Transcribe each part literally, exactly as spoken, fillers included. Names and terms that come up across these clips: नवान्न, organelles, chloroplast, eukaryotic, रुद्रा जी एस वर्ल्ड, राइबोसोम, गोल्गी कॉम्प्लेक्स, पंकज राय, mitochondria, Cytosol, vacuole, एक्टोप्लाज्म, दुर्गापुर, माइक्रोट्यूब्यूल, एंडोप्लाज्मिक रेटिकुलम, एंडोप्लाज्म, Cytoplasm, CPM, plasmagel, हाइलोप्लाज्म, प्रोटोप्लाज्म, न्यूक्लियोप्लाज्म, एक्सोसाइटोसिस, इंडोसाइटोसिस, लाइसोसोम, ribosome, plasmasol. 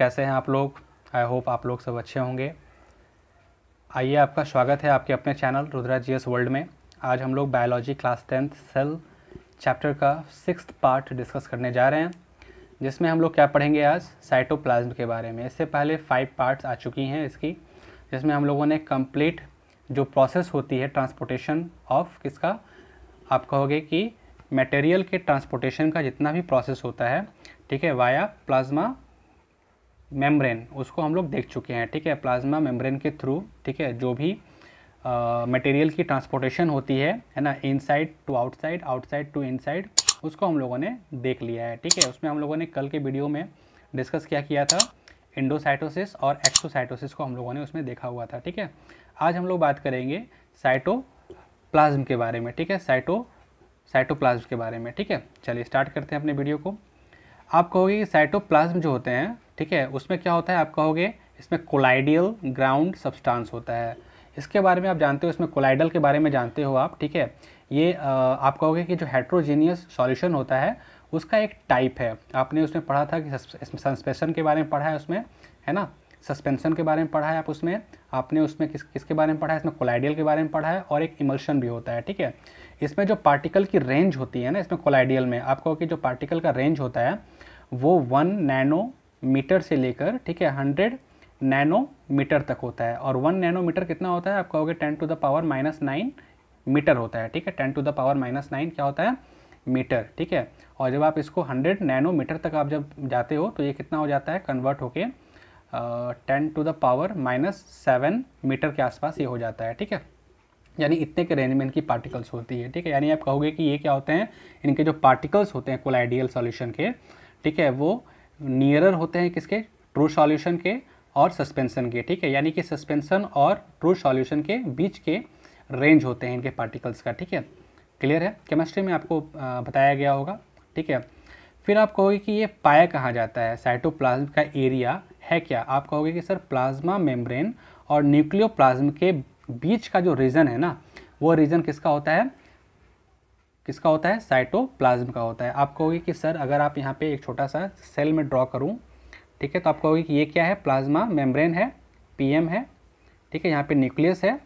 कैसे हैं आप लोग? आई होप आप लोग सब अच्छे होंगे। आइए, आपका स्वागत है आपके अपने channel रुद्रा जी एस वर्ल्ड में। आज हम लोग biology class tenth cell chapter का सिक्स्थ पार्ट डिस्कस करने जा रहे हैं, जिसमें हम लोग क्या पढ़ेंगे आज? साइटोप्लाज्म के बारे में। इससे पहले फाइव पार्ट्स आ चुकी हैं इसकी, जिसमें हम लोगों ने कंप्लीट जो प्रोसेस होती है ट्रांसपोर्टेशन ऑफ किसका, आप कहोगे कि मटेरियल के ट्रांसपोर्टेशन का जितना भी प्रोसेस होता है, ठीक है, वाया प्लाज्मा मेम्ब्रेन, उसको हम लोग देख चुके हैं। ठीक है, प्लाज्मा मेम्ब्रेन के थ्रू, ठीक है, जो भी मटेरियल की ट्रांसपोर्टेशन होती है है ना, inside to outside, outside to inside, उसको हम लोगों ने देख लिया है। ठीक है, उसमें हम लोगों ने कल के वीडियो में डिस्कस क्या किया था? इंडोसाइटोसिस और एक्सोसाइटोसिस को हम लोगों ने उसमें देखा हुआ था। ठीक है, आज हम लोग बात करेंगे साइटोप्लाज्म के बारे में। ठीक है, साइटो साइटोप्लाज्म के बारे में। ठीक है, चलिए स्टार्ट करते हैं अपने वीडियो को। आप कहोगे कि साइटोप्लाज्म जो होते हैं, ठीक है, उसमें क्या होता है? आप कहोगे इसमें कोलाइडियल ग्राउंड सब्सटेंस होता है। इसके बारे में आप जानते हो, इसमें कोलाइडल के बारे में जानते हो आप। ठीक है, ये आ, आप कहोगे कि जो हेट्रोजीनियस सॉल्यूशन होता है उसका एक टाइप है। आपने उसमें पढ़ा था कि सस्पेंशन के बारे में पढ़ा है उसमें, है ना, सस्पेंशन के बारे में पढ़ा है आप उसमें। आपने उसमें किस किसके बारे में पढ़ा है? इसमें कोलाइडियल के बारे में पढ़ा है, और एक इमल्शन भी होता है। ठीक है, इसमें जो पार्टिकल की रेंज होती है ना, इसमें कोलाइडियल में आप कहो कि जो पार्टिकल का रेंज होता है वो वन नैनोमीटर से लेकर, ठीक है, हंड्रेड नैनोमीटर तक होता है। और वन नैनोमीटर कितना होता है? आप कहोगे ten to the power minus nine metre होता है। ठीक है, ten to the power minus nine क्या होता है? मीटर। ठीक है, और जब आप इसको हंड्रेड नैनोमीटर तक आप जब जाते हो तो ये कितना हो जाता है? कन्वर्ट होके ten to the power minus seven metre के आसपास ये हो जाता है। ठीक है, यानी इतने के रेंज में इनकी पार्टिकल्स होती है। ठीक है, यानी आप कहोगे कि ये क्या होते हैं? इनके जो पार्टिकल्स होते हैं कोलाइडियल सॉल्यूशन के, ठीक है, वो नियरर होते हैं किसके? ट्रू सॉल्यूशन के और सस्पेंशन के। ठीक है, यानी कि सस्पेंशन और ट्रू सॉल्यूशन के बीच के रेंज होते हैं इनके पार्टिकल्स का। ठीक है, क्लियर है? केमिस्ट्री में आपको बताया गया होगा। ठीक है, फिर आप कहोगे कि ये पाया कहाँ जाता है? साइटोप्लाज्म का एरिया है क्या? आप कहोगे कि सर प्लाज्मा मेम्ब्रेन और न्यूक्लियोप्लाज्म के बीच का जो रीजन है ना, वो रीजन किसका होता है? किसका होता है? साइटोप्लाज्म का होता है। आप कहोगे कि सर अगर आप यहाँ पे एक छोटा सा सेल में ड्रॉ करूँ, ठीक है, तो आप कहोगे कि ये क्या है? प्लाज्मा मेम्ब्रेन है, पीएम है, ठीक है, यहाँ पे न्यूक्लियस है,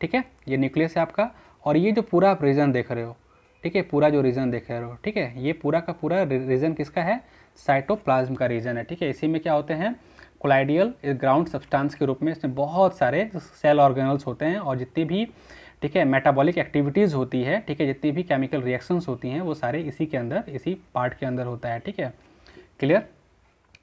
ठीक है, ये न्यूक्लियस है आपका, और ये जो पूरा आप रीजन देख रहे हो, ठीक है, पूरा जो रीजन देख रहे हो, ठीक है, ये पूरा का पूरा रीजन किसका है? साइटोप्लाज्म का रीजन है। ठीक है, इसी में क्या होते हैं? कोलाइडियल ग्राउंड सब्सटेंस के रूप में इसमें बहुत सारे सेल ऑर्गेनल्स होते हैं, और जितनी भी, ठीक है, मेटाबॉलिक एक्टिविटीज़ होती है, ठीक है, जितनी भी केमिकल रिएक्शंस होती हैं, वो सारे इसी के अंदर, इसी पार्ट के अंदर होता है। ठीक है, क्लियर?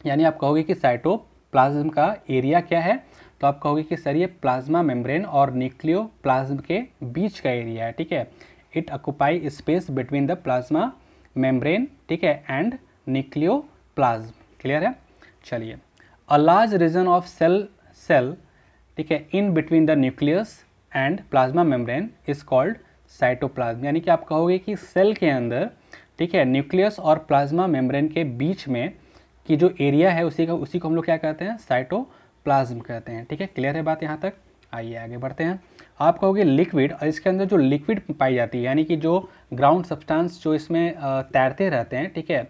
यानी आप कहोगे कि साइटोप्लाज्म का एरिया क्या है? तो आप कहोगे कि सर ये प्लाज्मा मेम्ब्रेन और न्यूक्लियोप्लाज्म के बीच का एरिया है। ठीक है, it occupy space between the plasma membrane, ठीक है, एंड न्यूक्लियोप्लाज्म। क्लियर है? चलिए, a large region of cell cell ठीक है, in between the nucleus and plasma membrane is called cytoplasm. यानी कि आप कहोगे कि सेल के अंदर, ठीक है, न्यूक्लियस और प्लाज्मा मेम्ब्रेन के बीच में कि जो एरिया है उसी का उसी को हम लोग क्या कहते हैं? साइटोप्लाज्म कहते हैं। ठीक है, क्लियर है बात यहाँ तक? आइए आगे बढ़ते हैं। आप कहोगे लिक्विड, और इसके अंदर जो लिक्विड पाई जाती है, यानी कि जो ग्राउंड सब्सटेंस जो इसमें तैरते रहते हैं, ठीक है,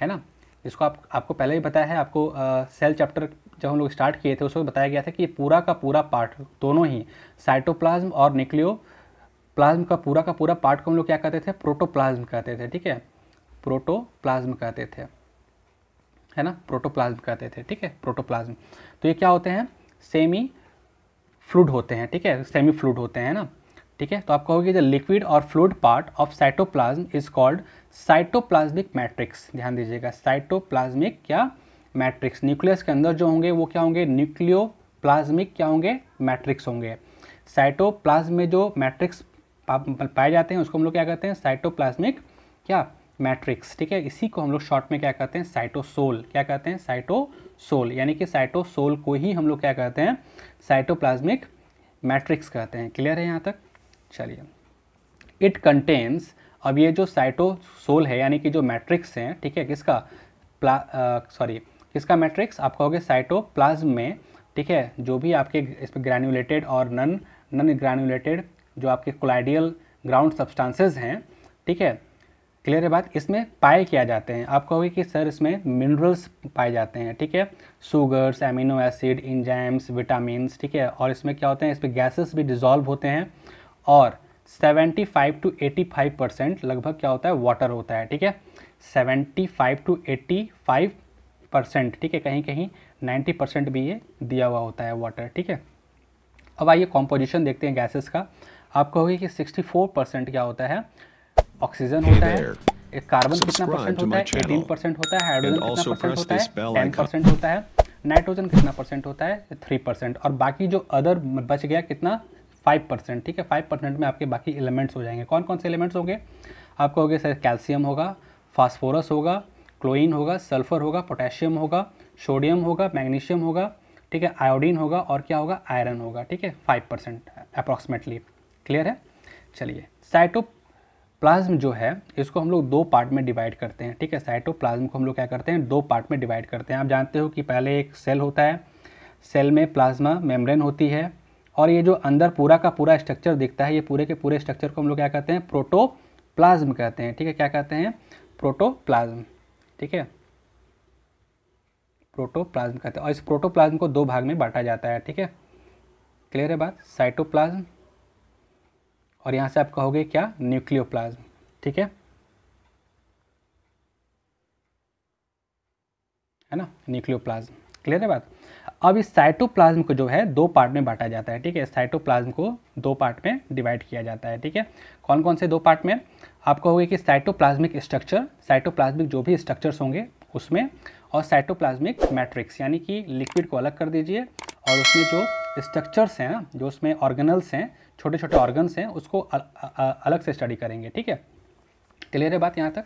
है ना, इसको आप आपको पहले ही बताया है। आपको आ, सेल चैप्टर जब हम लोग स्टार्ट किए थे उसको बताया गया था कि पूरा का पूरा पार्ट, दोनों ही साइटोप्लाज्म और न्यूक्लियोप्लाज्म का पूरा का पूरा पार्ट को हम लोग क्या कहते थे? प्रोटोप्लाज्म कहते थे। ठीक है, प्रोटोप्लाज्म कहते थे, है ना, प्रोटोप्लाज्म कहते थे। ठीक है, प्रोटोप्लाज्म तो ये क्या होते हैं? सेमी फ्लूड होते हैं। ठीक है, सेमी फ्लूड होते हैं ना। ठीक है, तो आप कहोगे द लिक्विड और fluid part of cytoplasm is called cytoplasmic matrix. ध्यान दीजिएगा, साइटोप्लाज्मिक क्या? मैट्रिक्स। न्यूक्लियस के अंदर जो होंगे वो क्या होंगे? न्यूक्लियोप्लाज्मिक क्या होंगे? मैट्रिक्स होंगे। साइटोप्लाज्म में जो मैट्रिक्स पाए जाते हैं उसको हम लोग क्या कहते हैं? साइटोप्लाज्मिक क्या? मैट्रिक्स। ठीक है, इसी को हम लोग शॉर्ट में क्या कहते हैं? साइटोसोल। क्या कहते हैं? साइटोसोल। यानी कि साइटोसोल को ही हम लोग क्या कहते हैं? साइटोप्लाज्मिक मैट्रिक्स कहते हैं। क्लियर है यहाँ तक? चलिए, इट कंटेन्स, अब ये जो साइटोसोल है यानी कि जो मैट्रिक्स है, ठीक है, किसका प्ला सॉरी किसका मैट्रिक्स? आप कहोगे साइटोप्लाज्म में, ठीक है, जो भी आपके इसमें ग्रैनुलेटेड और नन नन ग्रैनुलेटेड जो आपके कोलाइडियल ग्राउंड सब्सटेंसेज हैं, ठीक है, क्लियर है बात। इसमें पाए किया जाते हैं, आप कहोगे कि सर इसमें मिनरल्स पाए जाते हैं, ठीक है, sugars, amino acid, enzymes, vitamins, ठीक है, और इसमें क्या होते हैं, इसमें गैसेस भी डिजॉल्व होते हैं, और पचहत्तर टू पचासी परसेंट लगभग क्या होता है, वाटर होता है, ठीक है, पचहत्तर टू पचासी परसेंट, ठीक है, कहीं कहीं नब्बे परसेंट भी ये दिया हुआ होता है वाटर, ठीक है। अब आइए कॉम्पोजिशन देखते हैं गैसेस का। आप कहोगे कि चौंसठ परसेंट क्या होता है, ऑक्सीजन होता है, एक कार्बन कितना परसेंट होता है, अठारह परसेंट होता है, हाइड्रोजन कितना परसेंट होता है, दस परसेंट होता है, नाइट्रोजन कितना परसेंट होता है, तीन परसेंट, और बाकी जो अदर बच गया कितना, पाँच परसेंट, ठीक है, पाँच परसेंट में आपके बाकी एलिमेंट्स हो जाएंगे। कौन कौन से एलिमेंट्स होंगे, आप कहोगे सर कैल्शियम होगा, फास्फोरस होगा, क्लोरीन होगा, सल्फर होगा, पोटेशियम होगा, सोडियम होगा, मैग्नीशियम होगा, ठीक है, आयोडीन होगा, और क्या होगा, आयरन होगा, ठीक है, पाँच परसेंट अप्रॉक्सीमेटली। क्लियर है। चलिए साइटोप्लाज्म जो है इसको हम लोग दो पार्ट में डिवाइड करते हैं, ठीक है, साइटोप्लाज्म को हम लोग क्या करते हैं, दो पार्ट में डिवाइड करते हैं। आप जानते हो कि पहले एक सेल होता है, सेल में प्लाज्मा मेम्ब्रेन होती है, और ये जो अंदर पूरा का पूरा स्ट्रक्चर दिखता है, ये पूरे के पूरे स्ट्रक्चर को हम लोग क्या कहते हैं, प्रोटोप्लाज्म कहते हैं, ठीक है, क्या कहते हैं, प्रोटोप्लाज्म, ठीक है, प्रोटोप्लाज्म कहते हैं। और इस प्रोटोप्लाज्म को दो भाग में बांटा जाता है, ठीक है, क्लियर है बात, साइटोप्लाज्म, और यहाँ से आप कहोगे क्या, न्यूक्लियोप्लाज्म, ठीक है, है ना, न्यूक्लियोप्लाज्म, क्लियर है बात। अब इस साइटोप्लाज्म को जो है दो पार्ट में बांटा जाता है, ठीक है, साइटोप्लाज्म को दो पार्ट में डिवाइड किया जाता है, ठीक है। कौन कौन से दो पार्ट में, आप कहोगे कि साइटोप्लाज्मिक स्ट्रक्चर, साइटोप्लाज्मिक जो भी स्ट्रक्चर्स होंगे उसमें, और साइटोप्लाज्मिक मैट्रिक्स, यानी कि लिक्विड को अलग कर दीजिए, और उसमें जो स्ट्रक्चर्स हैं ना, जो उसमें ऑर्गेनल्स हैं, छोटे छोटे ऑर्गन्स हैं, उसको अ, अ, अ, अलग से स्टडी करेंगे, ठीक है, क्लियर है बात यहाँ तक।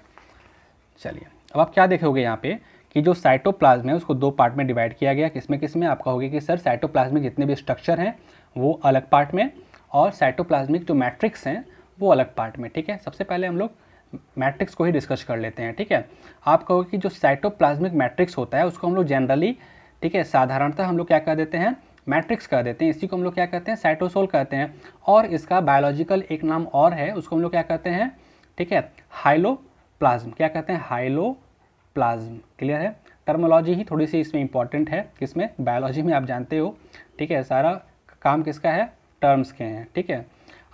चलिए अब आप क्या देखोगे यहाँ पे कि जो साइटोप्लाज्म है उसको दो पार्ट में डिवाइड किया गया, किसमें किसमें, आप कहोगे कि सर साइटोप्लाज्मिक जितने भी स्ट्रक्चर हैं वो अलग पार्ट में, और साइटोप्लाज्मिक जो मैट्रिक्स हैं वो अलग पार्ट में, ठीक है। सबसे पहले हम लोग मैट्रिक्स को ही डिस्कस कर लेते हैं, ठीक है। आप कहोगे कि जो साइटोप्लाज्मिक मैट्रिक्स होता है उसको हम लोग जनरली, ठीक है, साधारणतः हम लोग क्या कह देते हैं, मैट्रिक्स कह देते हैं, इसी को हम लोग क्या कहते हैं, साइटोसोल कहते हैं, और इसका बायोलॉजिकल एक नाम और है, उसको हम लोग क्या कहते हैं, ठीक है, हाइलोप्लाज्म, क्या कहते हैं, हाइलोप्लाज्म, क्लियर है। टर्मोलॉजी ही थोड़ी सी इसमें इंपॉर्टेंट है, किसमें, बायोलॉजी में, आप जानते हो, ठीक है, सारा काम किसका है, टर्म्स के हैं, ठीक है।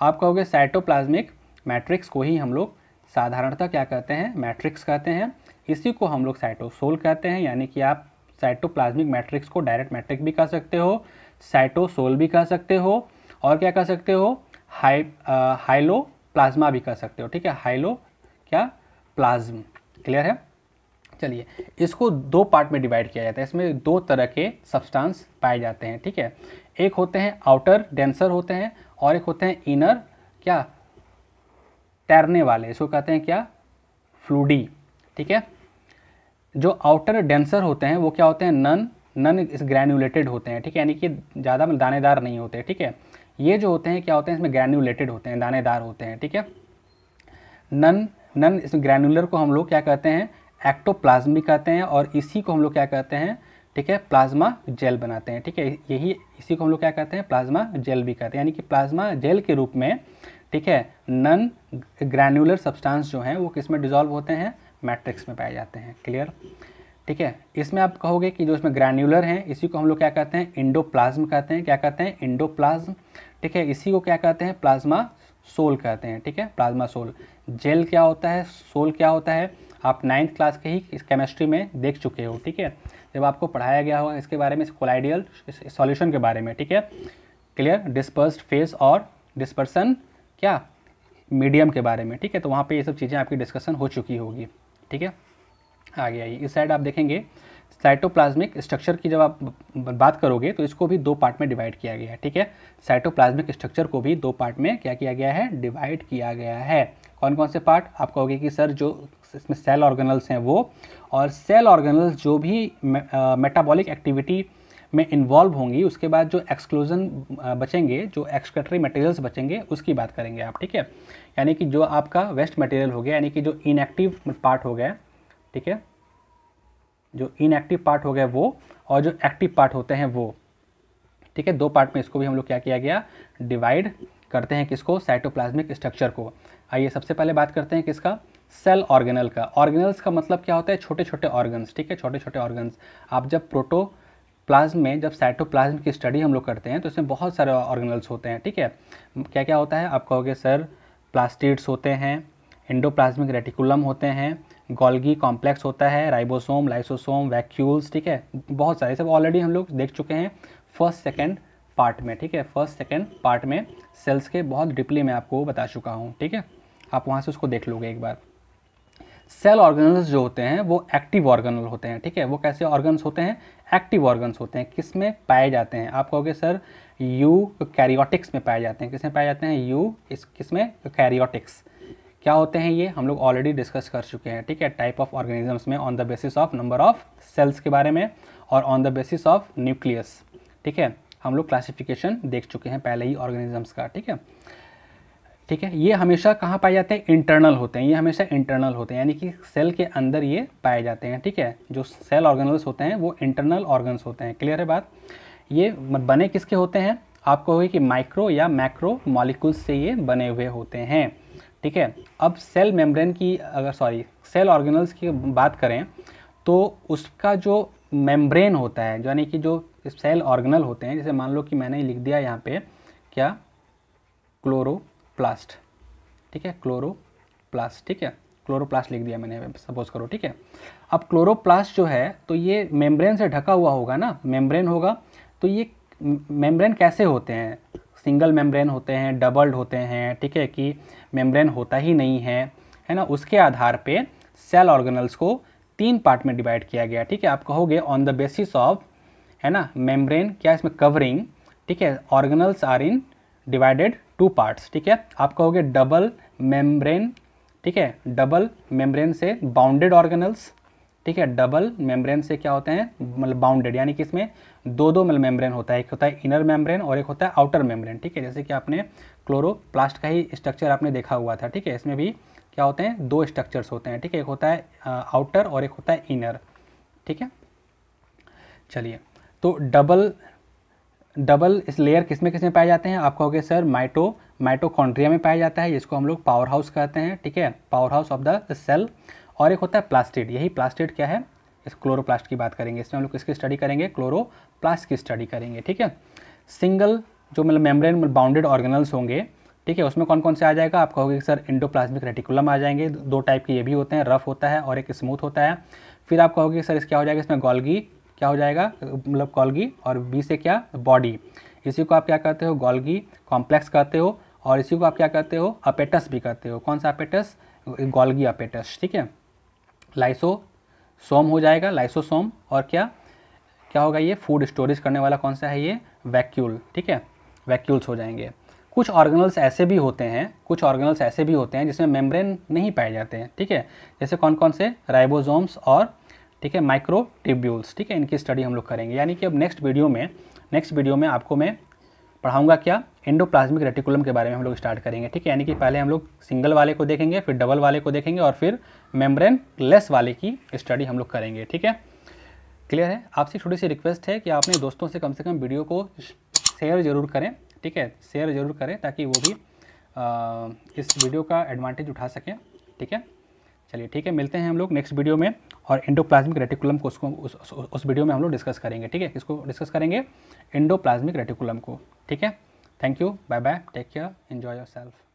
आप कहोगे साइटोप्लाज्मिक मैट्रिक्स को ही हम लोग साधारणतः क्या कहते हैं, मैट्रिक्स कहते हैं, इसी को हम लोग साइटोसोल कहते हैं, यानी कि आप साइटोप्लाज्मिक मैट्रिक्स को डायरेक्ट मैट्रिक्स भी कह सकते हो, साइटोसोल भी कह सकते हो, और क्या कह सकते हो, हाई हाइलोप्लाज्मा भी कह सकते हो, ठीक है, हाइलो क्या प्लाज्म, क्लियर है। चलिए इसको दो पार्ट में डिवाइड किया जाता है, इसमें दो तरह के सब्सटेंस पाए जाते हैं, ठीक है, एक होते हैं आउटर डेंसर होते हैं, और एक होते हैं इनर क्या तैरने वाले, इसको कहते हैं क्या, फ्लूडी, ठीक है। जो आउटर डेंसर होते हैं वो क्या होते हैं, नन नन इस ग्रैन्युलेटेड होते हैं, ठीक है, यानी कि ज़्यादा दानेदार नहीं होते, ठीक है, ये जो होते हैं क्या होते हैं, इसमें ग्रैन्युलेटेड होते हैं, दानेदार होते हैं, ठीक है। नन नन इस ग्रैनुलर को हम लोग क्या कहते हैं, एक्टोप्लाज्म भी कहते हैं, और इसी को हम लोग क्या कहते हैं, ठीक है, प्लाज्मा जेल बनाते हैं, ठीक है, यही इसी को हम लोग क्या कहते हैं, प्लाज्मा जेल भी कहते हैं, यानी कि प्लाज्मा जेल के रूप में, ठीक है, नन ग्रैनुलर सब्सटेंस जो हैं वो किस में डिजॉल्व होते हैं, मैट्रिक्स में पाए जाते हैं, क्लियर, ठीक है। इसमें आप कहोगे कि जो इसमें ग्रैनुलर हैं इसी को हम लोग क्या कहते हैं, एंडोप्लाज्म कहते हैं, क्या कहते हैं, एंडोप्लाज्म, ठीक है, इसी को क्या कहते हैं, प्लाज्मा सोल कहते हैं, ठीक है, प्लाज्मा सोल। जेल क्या होता है, सोल क्या होता है, आप नाइन्थ क्लास के ही इस केमिस्ट्री में देख चुके हो, ठीक है, जब आपको पढ़ाया गया होगा इसके बारे में, इस कोलाइडियल सॉल्यूशन के बारे में, ठीक है, क्लियर, डिस्पर्स्ड फेस और डिस्पर्सन क्या मीडियम के बारे में, ठीक है, तो वहाँ पे ये सब चीज़ें आपकी डिस्कशन हो चुकी होगी, ठीक है। आगे आइए इस साइड आप देखेंगे साइटोप्लाज्मिक स्ट्रक्चर की जब आप बात करोगे तो इसको भी दो पार्ट में डिवाइड किया गया है, ठीक है, साइटोप्लाज्मिक स्ट्रक्चर को भी दो पार्ट में क्या किया गया है, डिवाइड किया गया है। कौन कौन से पार्ट, आप कहोगे कि सर जो इसमें सेल ऑर्गेनल्स हैं वो, और सेल ऑर्गेनल्स जो भी मेटाबॉलिक एक्टिविटी में इन्वॉल्व होंगी, उसके बाद जो एक्सक्लूजन बचेंगे, जो एक्सक्रेटरी मटेरियल्स बचेंगे उसकी बात करेंगे आप, ठीक है, यानी कि जो आपका वेस्ट मटेरियल हो गया, यानी कि जो इनएक्टिव पार्ट हो गया, ठीक है, जो इनएक्टिव पार्ट हो गया वो, और जो एक्टिव पार्ट होते हैं वो, ठीक है, दो पार्ट में इसको भी हम लोग क्या किया गया, डिवाइड करते हैं, किसको, साइटोप्लाज्मिक स्ट्रक्चर को। आइए सबसे पहले बात करते हैं किसका, सेल ऑर्गेनल का। ऑर्गेनल्स का मतलब क्या होता है? छोटे छोटे ऑर्गन्स, ठीक है, छोटे छोटे ऑर्गन्स। आप जब प्रोटोप्लाज्म में, जब साइटोप्लाज्म की स्टडी हम लोग करते हैं तो इसमें बहुत सारे ऑर्गेनल्स होते हैं, ठीक है। क्या क्या होता है? आप कहोगे सर प्लास्टिड्स होते हैं, एंडोप्लाज्मिक रेटिकुलम होते हैं, गोल्गी कॉम्प्लेक्स होता है, राइबोसोम, लाइसोसोम, वैक्यूल्स, ठीक है, बहुत सारे। सब ऑलरेडी हम लोग देख चुके हैं फर्स्ट सेकंड पार्ट में, ठीक है, फर्स्ट सेकंड पार्ट में सेल्स के बहुत डिपली मैं आपको बता चुका हूँ, ठीक है, आप वहाँ से उसको देख लोगे एक बार। सेल ऑर्गेनल्स जो होते हैं वो एक्टिव ऑर्गेनल होते हैं, ठीक है। वो कैसे ऑर्गन्स होते हैं? एक्टिव ऑर्गन्स होते हैं। किस में पाए जाते हैं? आप कहोगे सर यू कैरियोटिक्स में पाए जाते हैं। किस में पाए जाते हैं? यू इस किस में? कैरियोटिक्स। क्या होते हैं ये? हम लोग ऑलरेडी डिस्कस कर चुके हैं, ठीक है, टाइप ऑफ ऑर्गेनिजम्स में on the basis of number of cells के बारे में और on the basis of nucleus, ठीक है। हम लोग क्लासिफिकेशन देख चुके हैं पहले ही ऑर्गेनिजम्स का, ठीक है, ठीक है। ये हमेशा कहाँ पाए जाते हैं? इंटरनल होते हैं, ये हमेशा इंटरनल होते हैं, यानी कि सेल के अंदर ये पाए जाते हैं, ठीक है। जो सेल ऑर्गेनल्स होते हैं वो इंटरनल ऑर्गन्स होते हैं, क्लियर है बात। ये बने किसके होते हैं? आपको होगी कि माइक्रो या मैक्रो मॉलिक्यूल्स से ये बने हुए होते हैं, ठीक है। अब सेल मेम्ब्रेन की अगर सॉरी सेल ऑर्गेनल्स की बात करें तो उसका जो मेम्ब्रेन होता है, यानी कि जो सेल ऑर्गेनल होते हैं, जैसे मान लो कि मैंने लिख दिया यहाँ पे क्या, क्लोरोप्लास्ट, ठीक है, क्लोरोप्लास्ट, ठीक है, क्लोरोप्लास्ट लिख दिया मैंने, सपोज करो, ठीक है। अब क्लोरोप्लास्ट जो है तो ये मेम्ब्रेन से ढका हुआ होगा ना, मेम्ब्रेन होगा। तो ये मेम्ब्रेन कैसे होते हैं? सिंगल मेम्ब्रेन होते हैं, डबल्ड होते हैं, ठीक है, कि मेम्ब्रेन होता ही नहीं है, है ना। उसके आधार पे सेल ऑर्गेनल्स को तीन पार्ट में डिवाइड किया गया, ठीक है। आप कहोगे ऑन द बेसिस ऑफ, है ना, मेम्ब्रेन क्या इसमें कवरिंग, ठीक है, organelles are in divided two parts, ठीक है। आप कहोगे डबल मेम्ब्रेन, ठीक है, डबल मेम्ब्रेन से बाउंडेड ऑर्गेनल्स, ठीक है, डबल मेम्ब्रेन से क्या होते हैं, मतलब बाउंडेड, यानी कि इसमें दो दो मतलब मेम्ब्रेन होता है, एक होता है इनर मेम्ब्रेन और एक होता है आउटर मेम्ब्रेन, ठीक है। जैसे कि आपने क्लोरोप्लास्ट का ही स्ट्रक्चर आपने देखा हुआ था, ठीक है, इसमें भी क्या होते हैं, दो स्ट्रक्चर्स होते हैं, ठीक है, एक होता है आउटर और एक होता है इनर, ठीक है। चलिए, तो डबल डबल इस लेयर किस में किस में पाए जाते हैं? आप कहोगे सर माइटो माइटोकॉन्ड्रिया में पाया जाता है, जिसको हम लोग पावर हाउस कहते हैं, ठीक है, power house of the cell. और एक होता है प्लास्टिड, यही प्लास्टिड क्या है, इस क्लोरोप्लास्ट की बात करेंगे, इसमें हम लोग किसकी स्टडी करेंगे, क्लोरोप्लास्ट की स्टडी करेंगे, ठीक है। सिंगल जो मतलब मेम्ब्रेन बाउंडेड ऑर्गेनल्स होंगे, ठीक है, उसमें कौन कौन से आ जाएगा? आप कहोगे सर एंडोप्लाज्मिक रेटिकुलम आ जाएंगे, दो टाइप के ये भी होते हैं, रफ होता है और एक स्मूथ होता है। फिर आप कहोगे सर इस क्या हो जाएगा, इसमें गोल्गी क्या हो जाएगा, मतलब गोल्गी, और बी से क्या, बॉडी, इसी को आप क्या कहते हो, गोल्गी कॉम्प्लेक्स कहते हो, और इसी को आप क्या कहते हो, अपेटस भी कहते हो। कौन सा अपेटस? गोल्गी अपेटस, ठीक है। लाइसोसोम हो जाएगा, लाइसोसोम, और क्या क्या होगा ये, फूड स्टोरेज करने वाला कौन सा है, ये वैक्यूल, ठीक है, वैक्यूल्स हो जाएंगे। कुछ ऑर्गेनल्स ऐसे भी होते हैं, कुछ ऑर्गेनल्स ऐसे भी होते हैं जिसमें मेम्ब्रेन नहीं पाए जाते हैं, ठीक है, जैसे कौन कौन से, राइबोसोम्स और ठीक है माइक्रोट्यूब्यूल्स, ठीक है, इनकी स्टडी हम लोग करेंगे। यानी कि अब नेक्स्ट वीडियो में नेक्स्ट वीडियो में आपको मैं पढ़ाऊंगा क्या, एंडोप्लाज्मिक रेटिकुलम के बारे में हम लोग स्टार्ट करेंगे, ठीक है। यानी कि पहले हम लोग सिंगल वाले को देखेंगे, फिर डबल वाले को देखेंगे, और फिर मेम्ब्रेन लेस वाले की स्टडी हम लोग करेंगे, ठीक है, क्लियर है। आपसे छोटी सी रिक्वेस्ट है कि आप अपने दोस्तों से कम से कम वीडियो को शेयर ज़रूर करें, ठीक है, शेयर ज़रूर करें ताकि वो भी आ, इस वीडियो का एडवांटेज उठा सकें, ठीक है। चलिए ठीक है, मिलते हैं हम लोग नेक्स्ट वीडियो में, और एंडोप्लाज्मिक रेटिकुलम को उसको उस, उस, उस वीडियो में हम लोग डिस्कस करेंगे, ठीक है। इसको डिस्कस करेंगे एंडोप्लाज्मिक रेटिकुलम को, ठीक है। Thank you, bye bye, take care, enjoy yourself.